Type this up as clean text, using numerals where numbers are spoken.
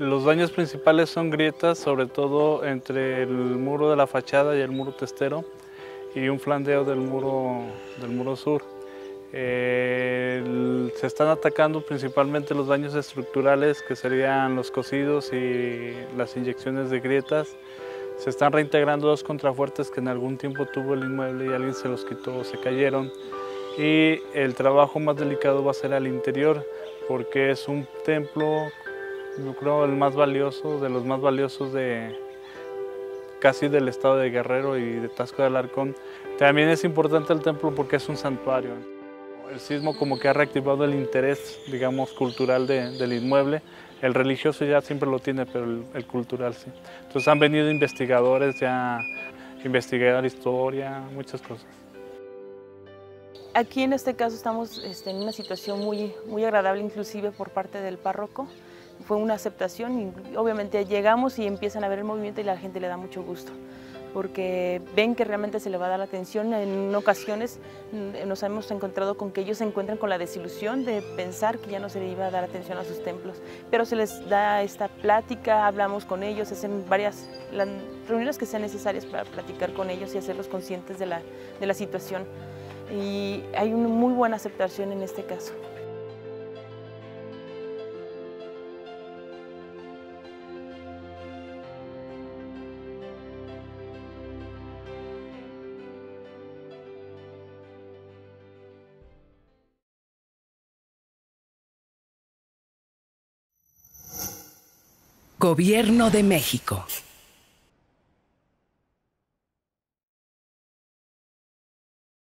Los daños principales son grietas, sobre todo entre el muro de la fachada y el muro testero, y un flandeo del muro sur. Se están atacando principalmente los daños estructurales, que serían los cocidos y las inyecciones de grietas. Se están reintegrando dos contrafuertes que en algún tiempo tuvo el inmueble y alguien se los quitó o se cayeron. Y el trabajo más delicado va a ser al interior, porque es un templo, yo creo, el más valioso, de los más valiosos casi del estado de Guerrero y de Taxco de Alarcón. También es importante el templo porque es un santuario. El sismo como que ha reactivado el interés, digamos, cultural del inmueble. El religioso ya siempre lo tiene, pero el cultural sí. Entonces han venido investigadores ya a investigar historia, muchas cosas. Aquí en este caso estamos en una situación muy, muy agradable, inclusive por parte del párroco. Fue una aceptación y obviamente llegamos y empiezan a ver el movimiento y la gente le da mucho gusto, porque ven que realmente se le va a dar la atención. En ocasiones nos hemos encontrado con que ellos se encuentran con la desilusión de pensar que ya no se le iba a dar atención a sus templos, pero se les da esta plática, hablamos con ellos, hacen varias las reuniones que sean necesarias para platicar con ellos y hacerlos conscientes de la situación. Y hay una muy buena aceptación en este caso. Gobierno de México.